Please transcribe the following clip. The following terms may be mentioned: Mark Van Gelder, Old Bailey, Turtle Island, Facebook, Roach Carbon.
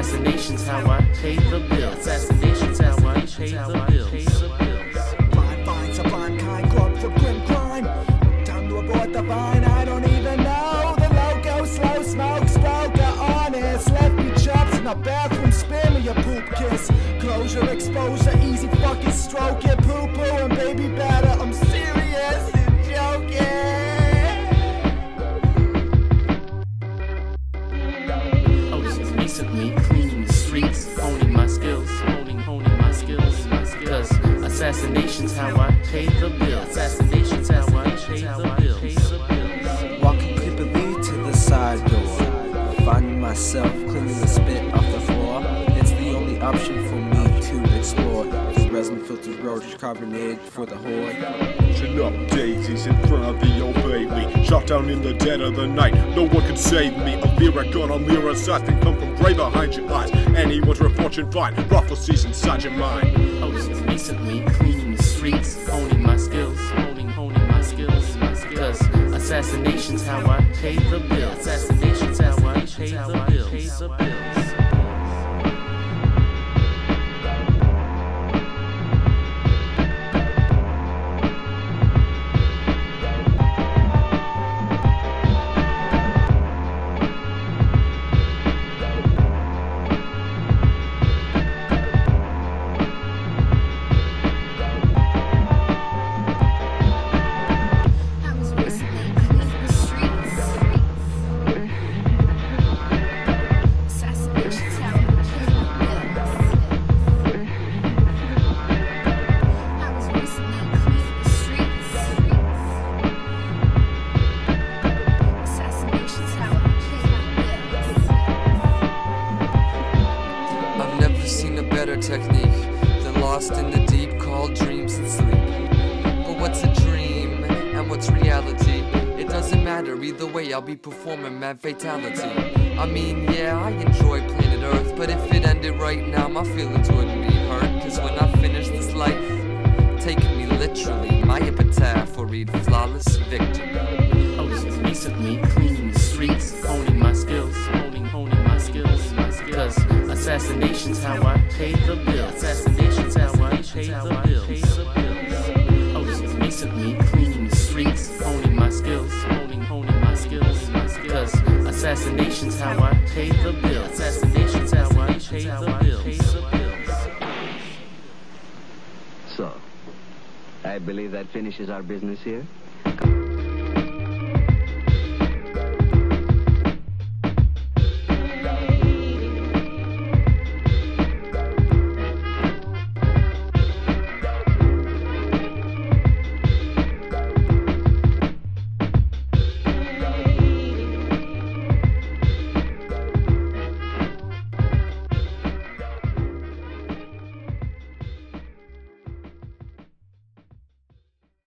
Assassinations, how I pay the bills. Assassinations, how I pay the bills. Blind vine, sublime kind, club, the grim crime. Time to abort the vine, I don't even know. The logo, slow smoke, spoke the honest. Left me chops in the bathroom, spare me a poop kiss. Closure, exposure, easy fucking stroke it. Poo-poo and baby batter, I'm serious. Me cleaning the streets, honing my skills, honing my skills, cause assassinations how I pay the bills. Assassinations how I pay the bills. Walking creepily to the side door, finding myself cleaning the spit off the floor. It's the only option for me to explore. This resin filtered roach carbonated for the horde. Chin up daisies in front of the Old Bailey, shot down in the dead of the night. No one could save me. A lyric on a lyricist come from grey behind your eyes. Anyone's for a fortune find, brothel sees inside your mind. I was recently cleaning the streets, honing my skills, honing my skills, cause assassinations how I pay the bills. Assassinations how I pay the bills. Technique than lost in the deep called dreams and sleep. But what's a dream and what's reality? It doesn't matter, either way I'll be performing mad fatality. I mean, yeah, I enjoy planet Earth, but if it ended right now my feelings wouldn't be hurt. Cause when I finish this life, take me literally, my epitaph will read flawless victory. I was recently cleaning the streets, honing my skills, honing my skills, cause assassinations how I pay the bills. Assassinations how I pay the bills. I was recently cleaning the streets, honing my skills, honing my skills, cause assassinations how I pay the bills. Assassinations how I pay the bills. So, I believe that finishes our business here.